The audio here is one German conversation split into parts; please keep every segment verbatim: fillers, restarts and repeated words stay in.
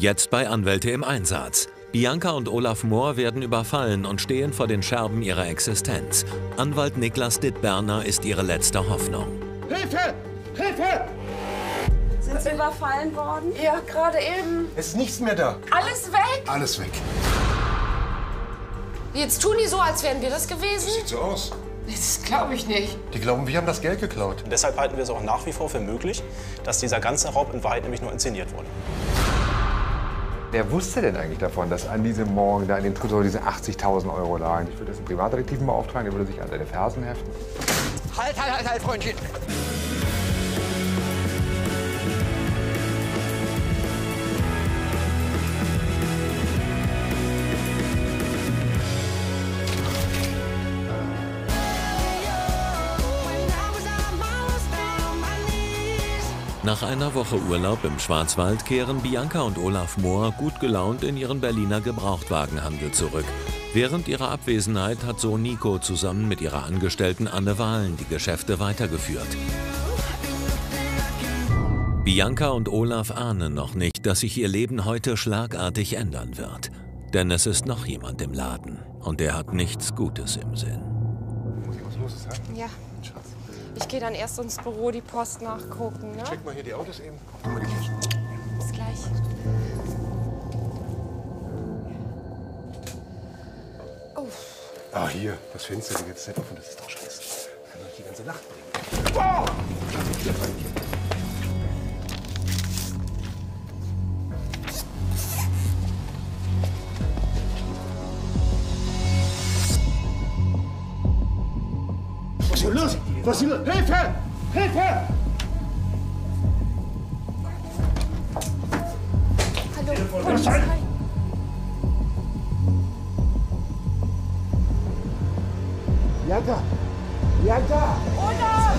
Jetzt bei Anwälte im Einsatz. Bianca und Olaf Mohr werden überfallen und stehen vor den Scherben ihrer Existenz. Anwalt Niklas Dittberner ist ihre letzte Hoffnung. Hilfe! Hilfe! Sind Sie überfallen worden? Ja, gerade eben. Es ist nichts mehr da. Alles weg? Alles weg. Jetzt tun die so, als wären wir das gewesen? Das sieht so aus. Das glaube ich nicht. Die glauben, wir haben das Geld geklaut. Und deshalb halten wir es auch nach wie vor für möglich, dass dieser ganze Raub in Wahrheit nämlich nur inszeniert wurde. Wer wusste denn eigentlich davon, dass an diesem Morgen da in dem Tresor diese achtzigtausend Euro lagen? Ich würde das einen Privatdetektiven beauftragen, der würde sich an seine Fersen heften. Halt, halt, halt, halt, Freundchen! Nach einer Woche Urlaub im Schwarzwald kehren Bianca und Olaf Mohr gut gelaunt in ihren Berliner Gebrauchtwagenhandel zurück. Während ihrer Abwesenheit hat Sohn Nico zusammen mit ihrer Angestellten Anne Wahlen die Geschäfte weitergeführt. Bianca und Olaf ahnen noch nicht, dass sich ihr Leben heute schlagartig ändern wird. Denn es ist noch jemand im Laden und der hat nichts Gutes im Sinn. Muss ich was Loses haben? Ja. Schatz. Ich gehe dann erst ins Büro, die Post nachgucken, ne? Check mal hier die Autos eben. Mal die Kiste. Bis gleich. Oh. Ah, hier, das Fenster ist jetzt nicht offen, das ist doch scheiße. Das kann doch die ganze Nacht bringen. Oh! Was ist denn los? Was ist denn? Hilfe! Hilfe! Hallo, Polizei! Bianca! Bianca! Olaf!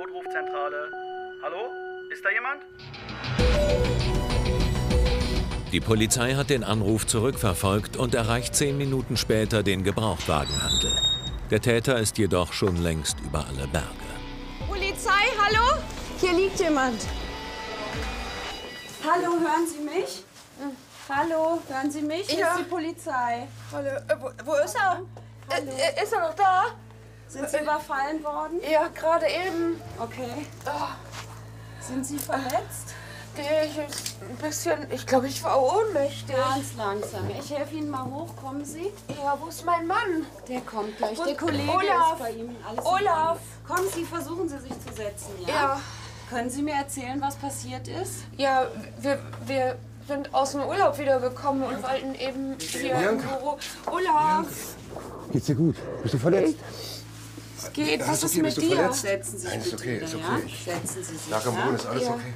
Notrufzentrale. Hallo? Ist da jemand? Die Polizei hat den Anruf zurückverfolgt und erreicht zehn Minuten später den Gebrauchtwagenhandel. Der Täter ist jedoch schon längst über alle Berge. Polizei, hallo? Hier liegt jemand. Hallo, hören Sie mich? Hm. Hallo, hören Sie mich? Hier ja. Ist die Polizei. Hallo. Äh, wo, wo ist er? Hallo. Äh, ist er noch da? Sind Sie überfallen worden? Ja, gerade eben. Okay. Oh. Sind Sie verletzt? Ich, ein bisschen. Ich glaube, ich war ohnmächtig. Ganz langsam. Ich helfe Ihnen mal hoch. Kommen Sie? Ja, wo ist mein Mann? Der kommt gleich. Und der Kollege Olaf. Ist bei ihm. Alles Olaf. Kommen Sie, versuchen Sie sich zu setzen, ja? Ja. Können Sie mir erzählen, was passiert ist? Ja, wir, wir sind aus dem Urlaub wiedergekommen und wollten eben hier im Büro. Olaf. Geht's dir gut? Bist du verletzt? Ich Es geht. Was ist mit dir? Setzen Sie sich. Nein, ist okay, ist okay. Setzen Sie sich. Nach dem Boden ist alles okay.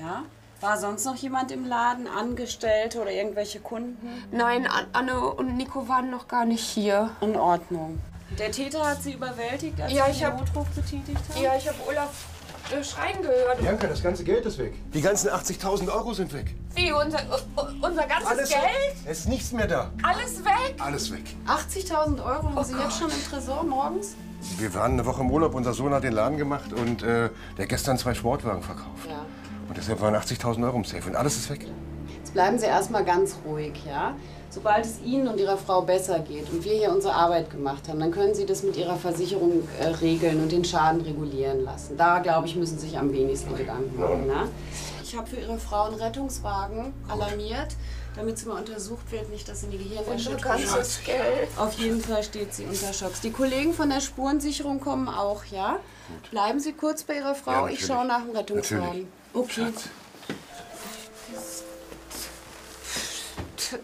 Ja. War sonst noch jemand im Laden, Angestellte oder irgendwelche Kunden? Nein, Anne und Nico waren noch gar nicht hier. In Ordnung. Der Täter hat Sie überwältigt, als Sie den Notruf betätigt haben? Ja, ich habe Olaf schreien gehört. Bianca, das ganze Geld ist weg. Die ganzen achtzigtausend Euro sind weg. Wie, unser, unser ganzes alles Geld? Weg. Es ist nichts mehr da. Alles weg? Alles weg. achtzigtausend Euro haben oh Sie Gott. Jetzt schon im Tresor morgens? Wir waren eine Woche im Urlaub, unser Sohn hat den Laden gemacht und äh, der hat gestern zwei Sportwagen verkauft. Ja. Und deshalb waren achtzigtausend Euro im Safe und alles ist weg. Jetzt bleiben Sie erstmal ganz ruhig, ja? Sobald es Ihnen und Ihrer Frau besser geht und wir hier unsere Arbeit gemacht haben, dann können Sie das mit Ihrer Versicherung äh, regeln und den Schaden regulieren lassen. Da, glaube ich, müssen Sie sich am wenigsten okay. Gedanken machen. Ja. Ne? Ich habe für Ihre Frau einen Rettungswagen Gut. alarmiert, damit sie mal untersucht wird, nicht, dass sie eine Gehirnerschütterung hat. Geld. Auf jeden Fall steht sie unter Schocks. Die Kollegen von der Spurensicherung kommen auch, ja? Gut. Bleiben Sie kurz bei Ihrer Frau, ja, ich schaue nach dem Rettungswagen. Natürlich. Okay. Das,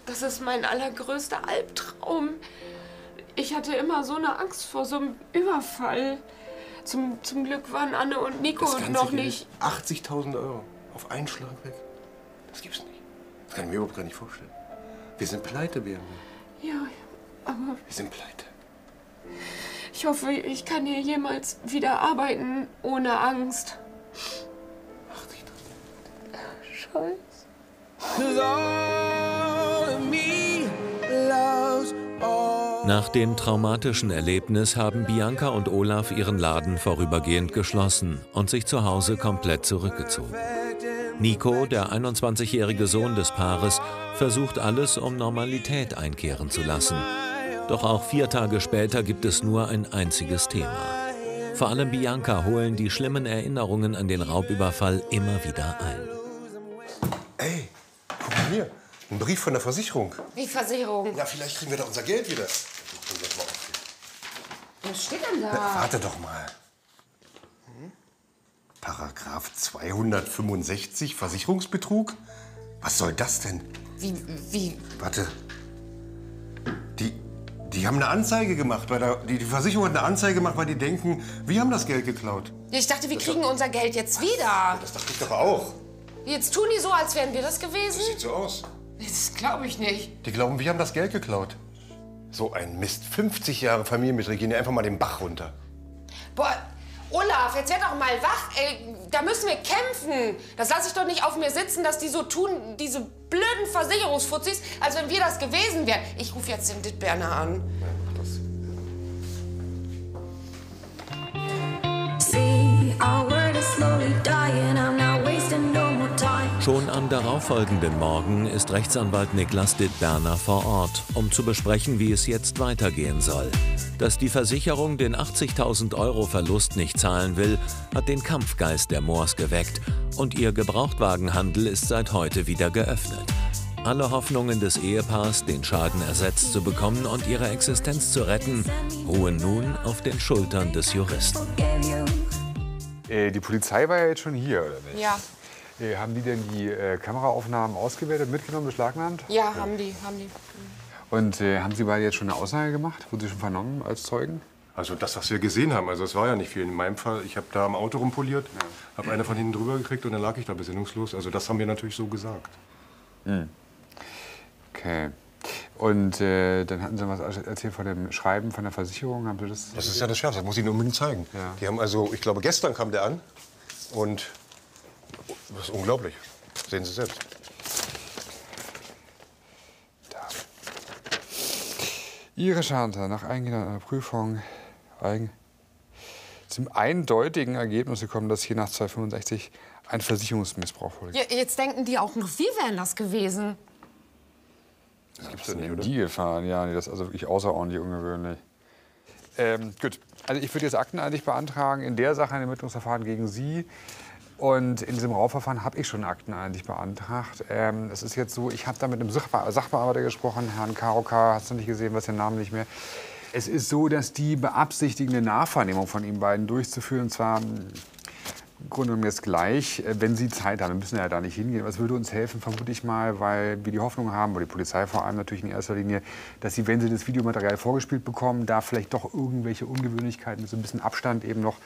das ist mein allergrößter Albtraum. Ich hatte immer so eine Angst vor so einem Überfall. Zum, zum Glück waren Anne und Nico noch nicht. achtzigtausend Euro auf einen Schlag weg. Das gibt's nicht. Das kann ich mir überhaupt gar nicht vorstellen. Wir sind pleite, Bianca. Ja, aber... Wir sind pleite. Ich hoffe, ich kann hier jemals wieder arbeiten, ohne Angst. achtzigtausend. Scheiße. Nach dem traumatischen Erlebnis haben Bianca und Olaf ihren Laden vorübergehend geschlossen und sich zu Hause komplett zurückgezogen. Nico, der einundzwanzigjährige Sohn des Paares, versucht alles, um Normalität einkehren zu lassen. Doch auch vier Tage später gibt es nur ein einziges Thema. Vor allem Bianca holen die schlimmen Erinnerungen an den Raubüberfall immer wieder ein. Ey, guck mal hier, ein Brief von der Versicherung. Wie Versicherung? Na, vielleicht kriegen wir da unser Geld wieder. Was steht denn da? Na, warte doch mal. Hm? Paragraph zweihundertfünfundsechzig, Versicherungsbetrug? Was soll das denn? Wie, wie? Warte. Die haben eine Anzeige gemacht, weil da, die, die Versicherung hat eine Anzeige gemacht, weil die denken, wir haben das Geld geklaut. Ich dachte, wir das kriegen doch, unser Geld jetzt wieder. Das dachte ich doch auch. Jetzt tun die so, als wären wir das gewesen. Das sieht so aus. Das glaube ich nicht. Die glauben, wir haben das Geld geklaut. So ein Mist. fünfzig Jahre Familie mit Regine, einfach mal den Bach runter. Boah, Olaf, jetzt werd doch mal wach. Ey, da müssen wir kämpfen. Das lasse ich doch nicht auf mir sitzen, dass die so tun, diese blöden Versicherungsfuzzis, als wenn wir das gewesen wären. Ich rufe jetzt den Dittberner an. Ja, mach das. Schon am darauffolgenden Morgen ist Rechtsanwalt Niklas Dittberner vor Ort, um zu besprechen, wie es jetzt weitergehen soll. Dass die Versicherung den achtzigtausend Euro Verlust nicht zahlen will, hat den Kampfgeist der Mohrs geweckt und ihr Gebrauchtwagenhandel ist seit heute wieder geöffnet. Alle Hoffnungen des Ehepaars, den Schaden ersetzt zu bekommen und ihre Existenz zu retten, ruhen nun auf den Schultern des Juristen. Äh, die Polizei war ja jetzt schon hier, oder nicht? Ja. Äh, haben die denn die äh, Kameraaufnahmen ausgewertet, mitgenommen, beschlagnahmt? Ja, ja. haben die, haben die. Und äh, haben Sie beide jetzt schon eine Aussage gemacht? Wurden Sie schon vernommen als Zeugen? Also das, was wir gesehen haben, also es war ja nicht viel. In meinem Fall, ich habe da am Auto rumpoliert, ja. habe einer von hinten drüber gekriegt und dann lag ich da besinnungslos. Also das haben wir natürlich so gesagt. Mhm. Okay. Und äh, dann hatten Sie was erzählt von dem Schreiben von der Versicherung. Haben Sie das? Das ist ja das Schärfste. Das muss ich Ihnen unbedingt zeigen. Ja. Die haben also, ich glaube, gestern kam der an und das ist unglaublich. Sehen Sie selbst. Ihre Schadensersatz nach eingeladener Prüfung eigen zum eindeutigen Ergebnis gekommen, dass hier nach zweihundertfünfundsechzig ein Versicherungsmissbrauch vorliegt. Ja, jetzt denken die auch noch, wir wären das gewesen. Das gibt's ja nicht, oder? Die gefahren, ja, nee, das ist also wirklich außerordentlich ungewöhnlich. Ähm, gut, also ich würde jetzt akteneilig beantragen in der Sache ein Ermittlungsverfahren gegen Sie. Und in diesem Raubverfahren habe ich schon Akten eigentlich beantragt. Ähm, es ist jetzt so, ich habe da mit einem Sachbe Sachbearbeiter gesprochen, Herrn Karoka, hast du nicht gesehen, was den Namen nicht mehr. Es ist so, dass die beabsichtigen, eine Nachvernehmung von Ihnen beiden durchzuführen, und zwar im Grunde genommen jetzt gleich, wenn Sie Zeit haben. Wir müssen ja da nicht hingehen, aber es würde uns helfen, vermute ich mal, weil wir die Hoffnung haben, oder die Polizei vor allem natürlich in erster Linie, dass Sie, wenn Sie das Videomaterial vorgespielt bekommen, da vielleicht doch irgendwelche Ungewöhnlichkeiten mit so ein bisschen Abstand eben noch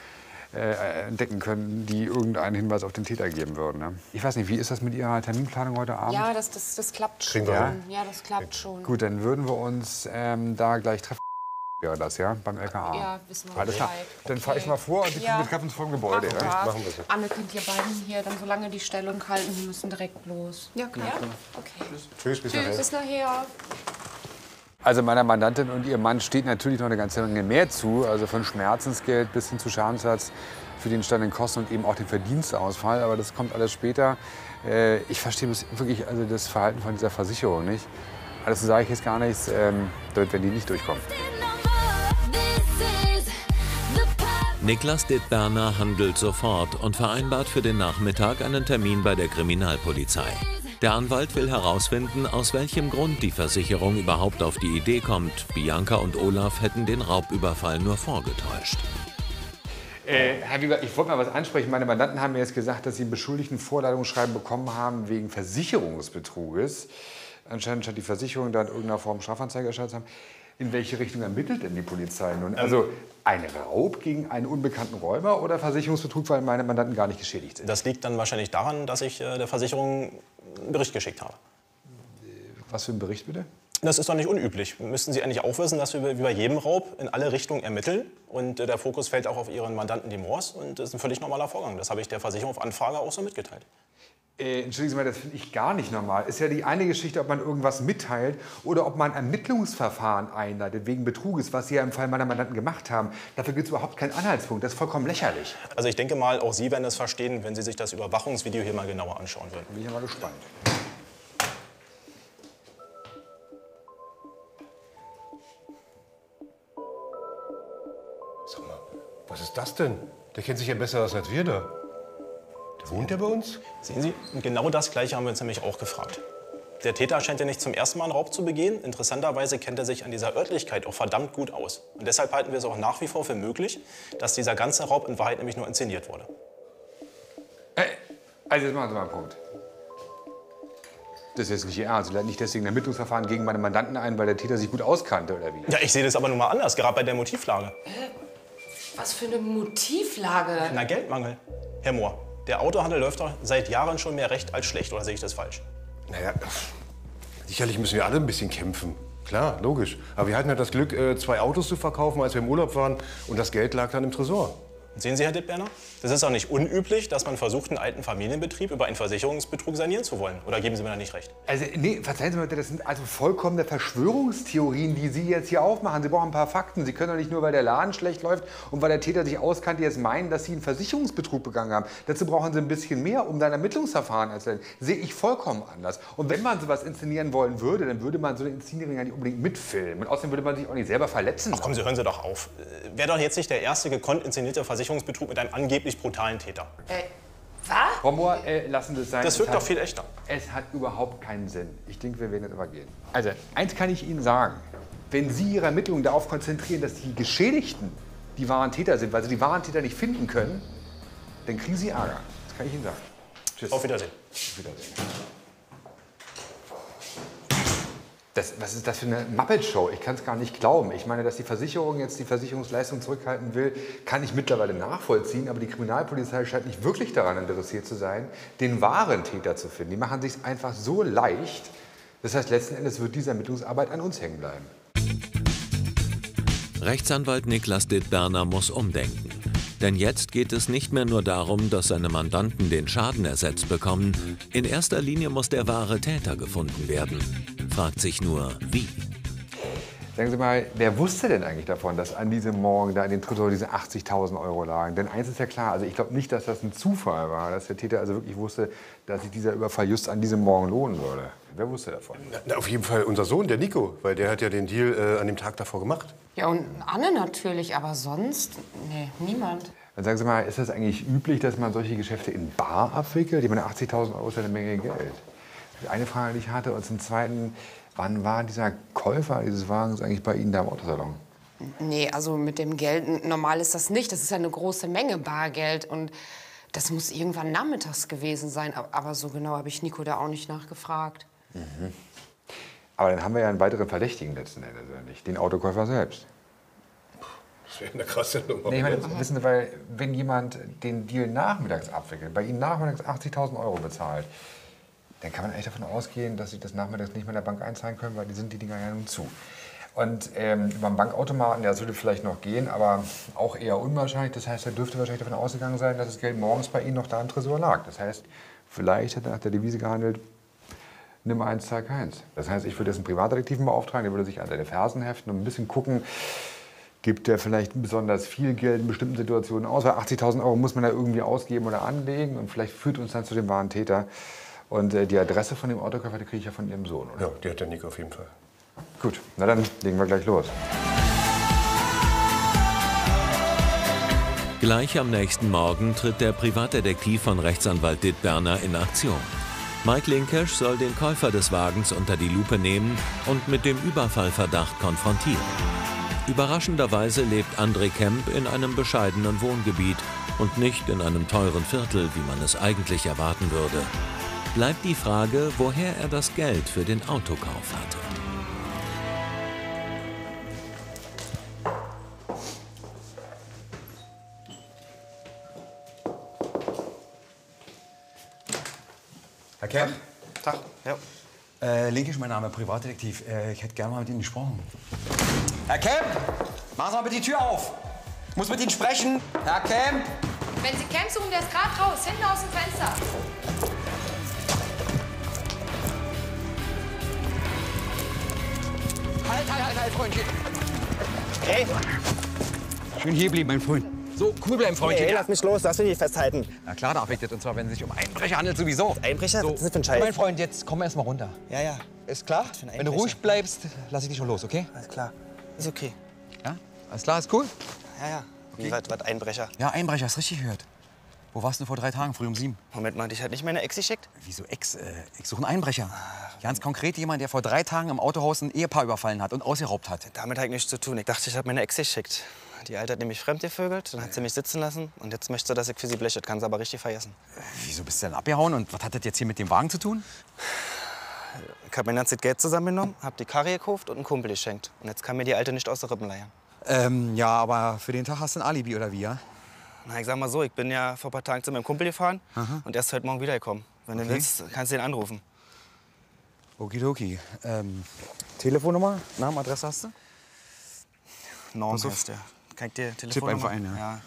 Äh, entdecken können, die irgendeinen Hinweis auf den Täter geben würden. Ne? Ich weiß nicht, wie ist das mit Ihrer Terminplanung heute Abend? Ja, das, das, das klappt schon. Ja? ja, das klappt schon. Gut, dann würden wir uns ähm, da gleich treffen. Wäre das, ja? Beim L K A. Ja, wissen wir Alles klar. Dann okay. fahre ich mal vor und ja. wir treffen uns vor dem Gebäude. Ach, ja? Machen wir so. Anne, könnt ihr beiden hier dann so lange die Stellung halten, wir müssen direkt los. Ja, klar. Ja? Okay. Tschüss, bis nachher. Tschüss, bis nachher. Also meiner Mandantin und ihr Mann steht natürlich noch eine ganze Menge mehr zu, also von Schmerzensgeld bis hin zu Schadensersatz für die entstandenen Kosten und eben auch den Verdienstausfall, aber das kommt alles später. Äh, ich verstehe das wirklich, also das Verhalten von dieser Versicherung nicht. Alles sage ich jetzt gar nichts, ähm, wenn die nicht durchkommen. Niklas Dittberner handelt sofort und vereinbart für den Nachmittag einen Termin bei der Kriminalpolizei. Der Anwalt will herausfinden, aus welchem Grund die Versicherung überhaupt auf die Idee kommt. Bianca und Olaf hätten den Raubüberfall nur vorgetäuscht. Äh, Herr Wieber, ich wollte mal was ansprechen. Meine Mandanten haben mir jetzt gesagt, dass sie einen beschuldigten Vorladungsschreiben bekommen haben wegen Versicherungsbetruges. Anscheinend hat die Versicherung da in irgendeiner Form Strafanzeige erstattet haben. In welche Richtung ermittelt denn die Polizei nun? Also ein Raub gegen einen unbekannten Räuber oder Versicherungsbetrug, weil meine Mandanten gar nicht geschädigt sind? Das liegt dann wahrscheinlich daran, dass ich äh, der Versicherung einen Bericht geschickt habe. Was für ein Bericht bitte? Das ist doch nicht unüblich. Müssten Sie eigentlich auch wissen, dass wir wie bei jedem Raub in alle Richtungen ermitteln. Und äh, der Fokus fällt auch auf Ihren Mandanten, die Mohrs. Und das ist ein völlig normaler Vorgang. Das habe ich der Versicherung auf Anfrage auch so mitgeteilt. Äh, entschuldigen Sie mal, das finde ich gar nicht normal. Ist ja die eine Geschichte, ob man irgendwas mitteilt oder ob man ein Ermittlungsverfahren einleitet wegen Betruges, was Sie ja im Fall meiner Mandanten gemacht haben. Dafür gibt es überhaupt keinen Anhaltspunkt. Das ist vollkommen lächerlich. Also ich denke mal, auch Sie werden es verstehen, wenn Sie sich das Überwachungsvideo hier mal genauer anschauen würden. Bin ich ja mal gespannt. Sag mal, was ist das denn? Der kennt sich ja besser aus als wir da. Wohnt er bei uns? Sehen Sie, und genau das Gleiche haben wir uns nämlich auch gefragt. Der Täter scheint ja nicht zum ersten Mal einen Raub zu begehen. Interessanterweise kennt er sich an dieser Örtlichkeit auch verdammt gut aus. Und deshalb halten wir es auch nach wie vor für möglich, dass dieser ganze Raub in Wahrheit nämlich nur inszeniert wurde. Hey, also jetzt machen Sie mal einen Punkt. Das ist jetzt nicht Ihr Ernst. Sie leiten nicht deswegen ein Ermittlungsverfahren gegen meine Mandanten ein, weil der Täter sich gut auskannte, oder wie? Ja, ich sehe das aber nun mal anders, gerade bei der Motivlage. Was für eine Motivlage? Na, Geldmangel, Herr Mohr. Der Autohandel läuft doch seit Jahren schon mehr recht als schlecht, oder sehe ich das falsch? Naja, sicherlich müssen wir alle ein bisschen kämpfen. Klar, logisch. Aber wir hatten ja das Glück, zwei Autos zu verkaufen, als wir im Urlaub waren. Und das Geld lag dann im Tresor. Sehen Sie, Herr Dittberner, das ist auch nicht unüblich, dass man versucht, einen alten Familienbetrieb über einen Versicherungsbetrug sanieren zu wollen. Oder geben Sie mir da nicht recht? Also, nee, verzeihen Sie mir bitte, das sind also vollkommene Verschwörungstheorien, die Sie jetzt hier aufmachen. Sie brauchen ein paar Fakten. Sie können doch nicht nur, weil der Laden schlecht läuft und weil der Täter sich auskannte, jetzt meinen, dass Sie einen Versicherungsbetrug begangen haben. Dazu brauchen Sie ein bisschen mehr, um dann Ermittlungsverfahren einzuleiten. Sehe ich vollkommen anders. Und wenn man sowas inszenieren wollen würde, dann würde man so eine Inszenierung ja nicht unbedingt mitfilmen. Und außerdem würde man sich auch nicht selber verletzen. Ach komm, Sie hören Sie doch auf. Wäre doch jetzt nicht der erste gekonnt inszenierte Versicherungsbetrug Versicherungsbetrug mit einem angeblich brutalen Täter. Äh, was? Frau Mohr, äh, lassen Sie es sein. Das wirkt doch viel echter. Es hat überhaupt keinen Sinn. Ich denke, wir werden jetzt übergehen. Also, eins kann ich Ihnen sagen. Wenn Sie Ihre Ermittlungen darauf konzentrieren, dass die Geschädigten die wahren Täter sind, weil Sie die wahren Täter nicht finden können, dann kriegen Sie Ärger. Das kann ich Ihnen sagen. Tschüss. Auf Wiedersehen. Auf Wiedersehen. Das, was ist das für eine Muppet-Show? Ich kann es gar nicht glauben. Ich meine, dass die Versicherung jetzt die Versicherungsleistung zurückhalten will, kann ich mittlerweile nachvollziehen. Aber die Kriminalpolizei scheint nicht wirklich daran interessiert zu sein, den wahren Täter zu finden. Die machen es sich einfach so leicht. Das heißt, letzten Endes wird diese Ermittlungsarbeit an uns hängen bleiben. Rechtsanwalt Niklas Dittberner muss umdenken. Denn jetzt geht es nicht mehr nur darum, dass seine Mandanten den Schaden ersetzt bekommen. In erster Linie muss der wahre Täter gefunden werden. Fragt sich nur, wie. Sagen Sie mal, wer wusste denn eigentlich davon, dass an diesem Morgen da in den Tresor diese achtzigtausend Euro lagen? Denn eins ist ja klar, also ich glaube nicht, dass das ein Zufall war, dass der Täter also wirklich wusste, dass sich dieser Überfall just an diesem Morgen lohnen würde. Wer wusste davon? Na, auf jeden Fall unser Sohn, der Nico, weil der hat ja den Deal äh, an dem Tag davor gemacht. Ja, und Anne natürlich, aber sonst, nee, niemand. Dann sagen Sie mal, ist das eigentlich üblich, dass man solche Geschäfte in bar abwickelt? Ich meine, achtzigtausend Euro ist ja eine Menge Geld. Eine Frage, die ich hatte, und zum Zweiten, wann war dieser Käufer dieses Wagens eigentlich bei Ihnen da im Autosalon? Nee, also mit dem Geld, normal ist das nicht. Das ist ja eine große Menge Bargeld und das muss irgendwann nachmittags gewesen sein. Aber so genau habe ich Nico da auch nicht nachgefragt. Mhm. Aber dann haben wir ja einen weiteren Verdächtigen letzten Endes, oder nicht? Den Autokäufer selbst. Das wäre eine krasse Nummer. Nee, ich meine, wissen Sie, weil wenn jemand den Deal nachmittags abwickelt, bei Ihnen nachmittags achtzigtausend Euro bezahlt, dann kann man eigentlich davon ausgehen, dass Sie das nachmittags nicht mehr in der Bank einzahlen können, weil die sind die Dinger ja nun zu. Und ähm, über den Bankautomaten, der sollte vielleicht noch gehen, aber auch eher unwahrscheinlich. Das heißt, er dürfte wahrscheinlich davon ausgegangen sein, dass das Geld morgens bei Ihnen noch da im Tresor lag. Das heißt, vielleicht hat er nach der Devise gehandelt, nimm eins, zahl keins. Das heißt, ich würde jetzt einen Privatdetektiven beauftragen, der würde sich an seine Fersen heften und ein bisschen gucken, gibt der vielleicht besonders viel Geld in bestimmten Situationen aus, weil achtzigtausend Euro muss man da irgendwie ausgeben oder anlegen und vielleicht führt uns dann zu dem wahren Täter. Und äh, die Adresse von dem Autokäufer, die kriege ich ja von Ihrem Sohn, oder? Ja, die hat der Nico auf jeden Fall. Gut, na dann legen wir gleich los. Gleich am nächsten Morgen tritt der Privatdetektiv von Rechtsanwalt Dittberner in Aktion. Mike Linkisch soll den Käufer des Wagens unter die Lupe nehmen und mit dem Überfallverdacht konfrontieren. Überraschenderweise lebt André Kemp in einem bescheidenen Wohngebiet und nicht in einem teuren Viertel, wie man es eigentlich erwarten würde. Bleibt die Frage, woher er das Geld für den Autokauf hatte. Herr Kern? Tag. Ja. Äh, Linkisch, mein Name, Privatdetektiv. Äh, ich hätte gerne mal mit Ihnen gesprochen. Herr Kemp, machen Sie mal bitte die Tür auf. Ich muss mit Ihnen sprechen. Herr Kemp. Wenn Sie Kemp suchen, der ist gerade raus, hinten aus dem Fenster. halt, halt, halt, halt, Freundchen. Hey. Schön hier bleiben, mein Freund. So, cool bleiben, Freundchen. Hey, lass mich los, darfst du nicht festhalten. Na klar, darf ich das. Und zwar, wenn es sich um Einbrecher handelt, sowieso. Das Einbrecher? So. Was ist das für ein Scheiß? Mein Freund, jetzt komm erst mal runter. Ja, ja. Ist klar? Wenn du ruhig bleibst, lass ich dich schon los, okay? Alles klar. Ist okay. Ja? Alles klar, ist cool? Ja, ja. Okay. Wie was, was Einbrecher? Ja, Einbrecher, hast richtig gehört. Wo warst du vor drei Tagen, früh um sieben? Moment mal, dich hat nicht meine Ex geschickt? Wieso Ex? Äh, ich suche einen Einbrecher. Ach, ganz konkret jemand, der vor drei Tagen im Autohaus ein Ehepaar überfallen hat und ausgeraubt hat. Damit hat nichts zu tun. Ich dachte, ich habe meine Ex geschickt. Die Alte hat nämlich fremdgevögelt, dann hat sie mich sitzen lassen. Und jetzt möchte sie, dass ich für sie bleche. Kann sie aber richtig vergessen. Äh, wieso bist du denn abgehauen? Und was hat das jetzt hier mit dem Wagen zu tun? Ich habe mein ganzes Geld zusammengenommen, habe die Karre gekauft und einen Kumpel geschenkt. Und jetzt kann mir die Alte nicht aus den Rippen leiern. Ähm, ja, aber für den Tag hast du ein Alibi, oder wie, ja? Na, ich sag mal so, ich bin ja vor ein paar Tagen zu meinem Kumpel gefahren. Aha. Und erst heute Morgen wiedergekommen. Wenn okay. du willst, kannst du ihn anrufen. Okidoki. Ähm, Telefonnummer, Name, Adresse hast du? Norm heißt der. Kann ich dir Telefonnummer? Tipp einfach ein, ja. ja.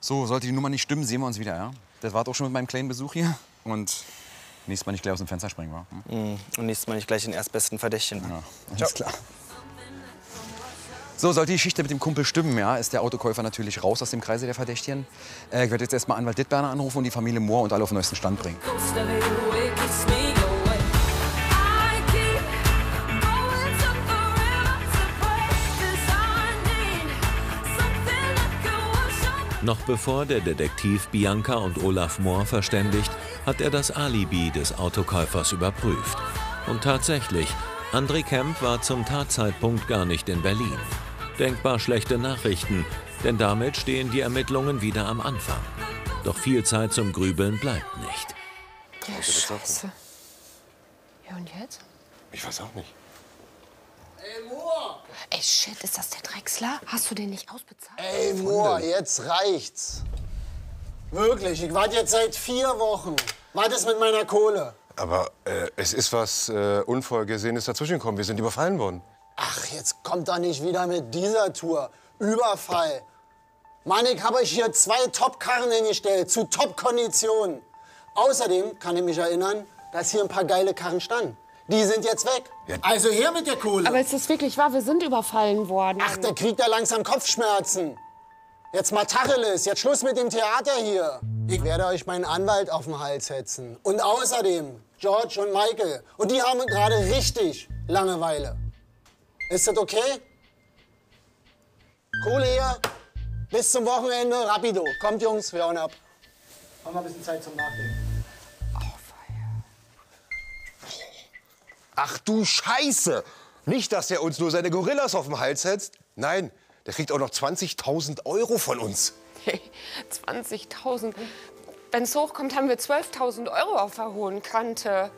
So, sollte die Nummer nicht stimmen, sehen wir uns wieder, ja? Das war doch schon mit meinem kleinen Besuch hier. Und nächstes Mal nicht gleich aus dem Fenster springen, wa? Hm? Und nächstes Mal nicht gleich den erstbesten Verdächtigen. Ja, alles klar. So, sollte die Geschichte mit dem Kumpel stimmen, ja, ist der Autokäufer natürlich raus aus dem Kreise der Verdächtigen. Äh, ich werde jetzt erstmal Anwalt Dittberner anrufen und die Familie Mohr und alle auf den neuesten Stand bringen. Noch bevor der Detektiv Bianca und Olaf Mohr verständigt, hat er das Alibi des Autokäufers überprüft. Und tatsächlich, André Kemp war zum Tatzeitpunkt gar nicht in Berlin. Denkbar schlechte Nachrichten, denn damit stehen die Ermittlungen wieder am Anfang. Doch viel Zeit zum Grübeln bleibt nicht. Ja, Scheiße. Ja, und jetzt? Ich weiß auch nicht. Ey, Mohr! Ey, shit, ist das der Drechsler? Hast du den nicht ausbezahlt? Ey, Mohr, jetzt reicht's. Wirklich, ich warte jetzt seit vier Wochen. Was ist mit meiner Kohle? Aber äh, es ist was äh, Unvorhergesehenes dazwischen gekommen. Wir sind überfallen worden. Ach, jetzt kommt da nicht wieder mit dieser Tour. Überfall. Mann, ich habe euch hier zwei Top-Karren hingestellt, zu Top-Konditionen. Außerdem kann ich mich erinnern, dass hier ein paar geile Karren standen. Die sind jetzt weg. Ja. Also her mit der Kohle. Aber es ist wirklich wahr, wir sind überfallen worden. Ach, der kriegt da langsam Kopfschmerzen. Jetzt mal Tacheles, jetzt Schluss mit dem Theater hier. Ich werde euch meinen Anwalt auf den Hals setzen. Und außerdem George und Michael. Und die haben gerade richtig Langeweile. Ist das okay? Kohle hier. Bis zum Wochenende, rapido. Kommt, Jungs, wir hauen ab. Haben wir ein bisschen Zeit zum Nachdenken. Ach du Scheiße! Nicht, dass er uns nur seine Gorillas auf den Hals setzt. Nein, der kriegt auch noch zwanzigtausend Euro von uns. Hey, zwanzigtausend? Wenn's hochkommt, haben wir zwölftausend Euro auf der hohen Kante.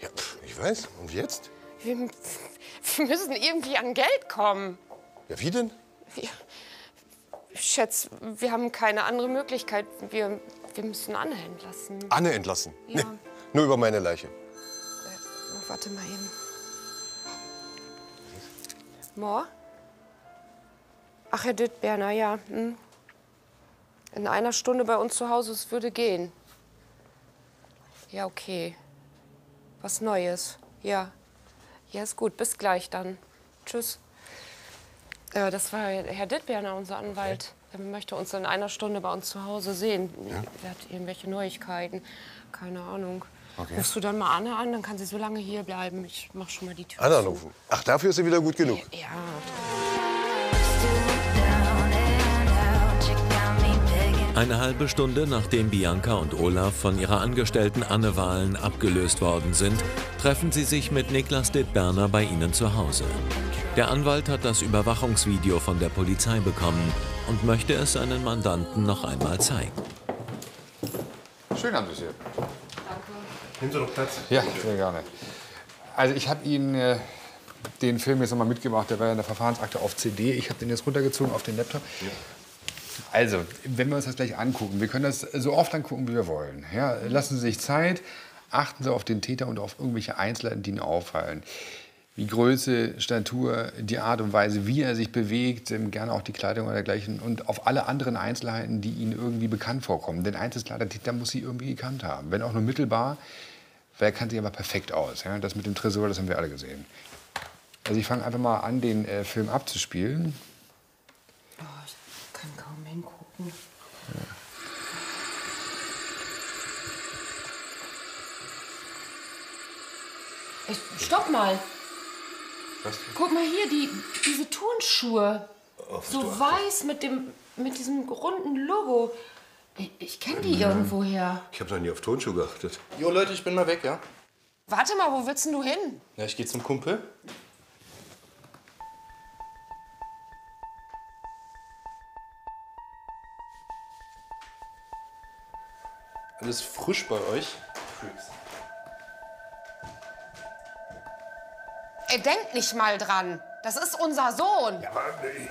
Ja, ich weiß. Und jetzt? Wir, wir müssen irgendwie an Geld kommen. Ja, wie denn? Ja, Schatz, wir haben keine andere Möglichkeit. Wir, wir müssen Anne entlassen. Anne entlassen? Ja. Nee, nur über meine Leiche. Warte mal eben. Mohr? Ach, Herr Dittberner, ja. Hm. In einer Stunde bei uns zu Hause, es würde gehen. Ja, okay. Was Neues. Ja. Ja, ist gut. Bis gleich dann. Tschüss. Äh, das war Herr Dittberner, unser Anwalt. Er möchte uns in einer Stunde bei uns zu Hause sehen. Ja? Er hat irgendwelche Neuigkeiten. Keine Ahnung. Okay. Rufst du dann mal Anne an, dann kann sie so lange hier bleiben. Ich mach schon mal die Tür Anne anrufen. Zu. Ach, dafür ist sie wieder gut genug. Ja. Eine halbe Stunde nachdem Bianca und Olaf von ihrer Angestellten Anne Wahlen abgelöst worden sind, treffen sie sich mit Niklas Dittberner bei ihnen zu Hause. Der Anwalt hat das Überwachungsvideo von der Polizei bekommen und möchte es seinen Mandanten noch einmal zeigen. Schön haben Sie es hier. Nehmen Sie doch Platz. Ja, sehr gerne. Also ich habe Ihnen äh, den Film jetzt nochmal mitgemacht. Der war ja in der Verfahrensakte auf C D. Ich habe den jetzt runtergezogen auf den Laptop. Ja. Also, wenn wir uns das gleich angucken, wir können das so oft angucken, wie wir wollen. Ja, lassen Sie sich Zeit, achten Sie auf den Täter und auf irgendwelche Einzelheiten, die Ihnen auffallen. Die Größe, Statur, die Art und Weise, wie er sich bewegt, gerne auch die Kleidung oder dergleichen und auf alle anderen Einzelheiten, die Ihnen irgendwie bekannt vorkommen. Denn eins ist klar, der Täter muss Sie irgendwie gekannt haben, wenn auch nur mittelbar. Wer kennt sich aber perfekt aus. Ja? Das mit dem Tresor, das haben wir alle gesehen. Also ich fange einfach mal an, den äh, Film abzuspielen. Oh, ich kann kaum hingucken. Ja. Ich, stopp mal. Was? Guck mal hier, die, diese Turnschuhe. Auf so weiß mit, dem, mit diesem runden Logo. Ich, ich kenne die ja. Irgendwoher. Ich habe noch nie auf Turnschuhe geachtet. Jo Leute, ich bin mal weg, ja? Warte mal, wo willst denn du hin? Ja, ich gehe zum Kumpel. Alles frisch bei euch? Freaks. Ey, denkt nicht mal dran. Das ist unser Sohn. Ja, aber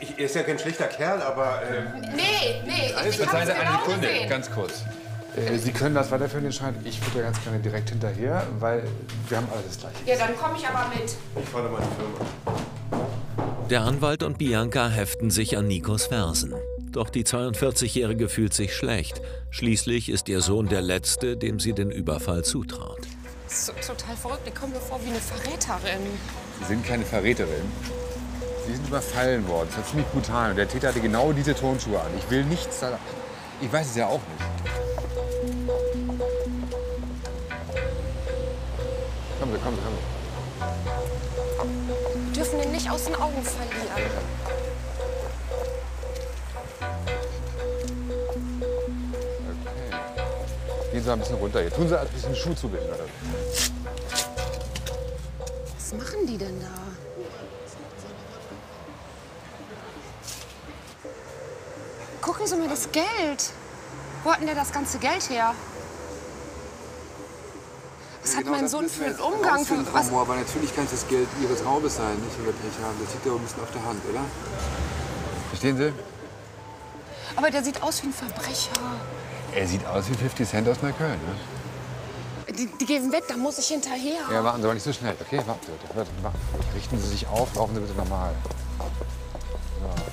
ich, er ist ja kein schlechter Kerl, aber... Ähm, nee, nee, ich, ich habe es genau Sekunde, gesehen. Ganz kurz. Äh, Sie können das weiterführen, den Schein. Ich würde ja ganz gerne direkt hinterher, weil wir haben alles gleich. Ja, dann komme ich aber mit. Ich fahre mal die Firma. Der Anwalt und Bianca heften sich an Nikos Fersen. Doch die zweiundvierzigjährige fühlt sich schlecht. Schließlich ist ihr Sohn der Letzte, dem sie den Überfall zutraut. Das ist total verrückt. Ich komme mir vor wie eine Verräterin. Sie sind keine Verräterin. Sie sind überfallen worden. Das war ziemlich brutal. Und der Täter hatte genau diese Turnschuhe an. Ich will nichts sagen. Ich weiß es ja auch nicht. Kommen Sie, kommen Sie, kommen Sie. Wir dürfen ihn nicht aus den Augen verlieren. Gehen Sie ein bisschen runter hier. Tun Sie ein bisschen Schuh zu binden, oder? Was machen die denn da? Gucken Sie mal das Geld. Wo hat denn der das ganze Geld her? Was ja, genau, hat mein Sohn für einen Umgang? Für was? Frau Mohr, aber natürlich kann das Geld Ihres Raubes sein, nicht über Pech haben. Das liegt ja auch ein bisschen auf der Hand, oder? Verstehen Sie? Aber der sieht aus wie ein Verbrecher. Er sieht aus wie fifty Cent aus Neukölln, ne? Die, die gehen weg, da muss ich hinterher. Ja, warten Sie aber nicht so schnell, okay? Warten Sie, warten, warten. Richten Sie sich auf, laufen Sie bitte normal. So. Also.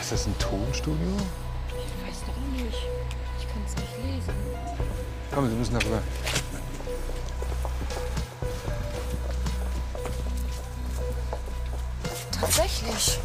Ist das ein Tonstudio? Ich weiß doch nicht. Ich kann es nicht lesen. Komm, Sie müssen darüber. Tatsächlich.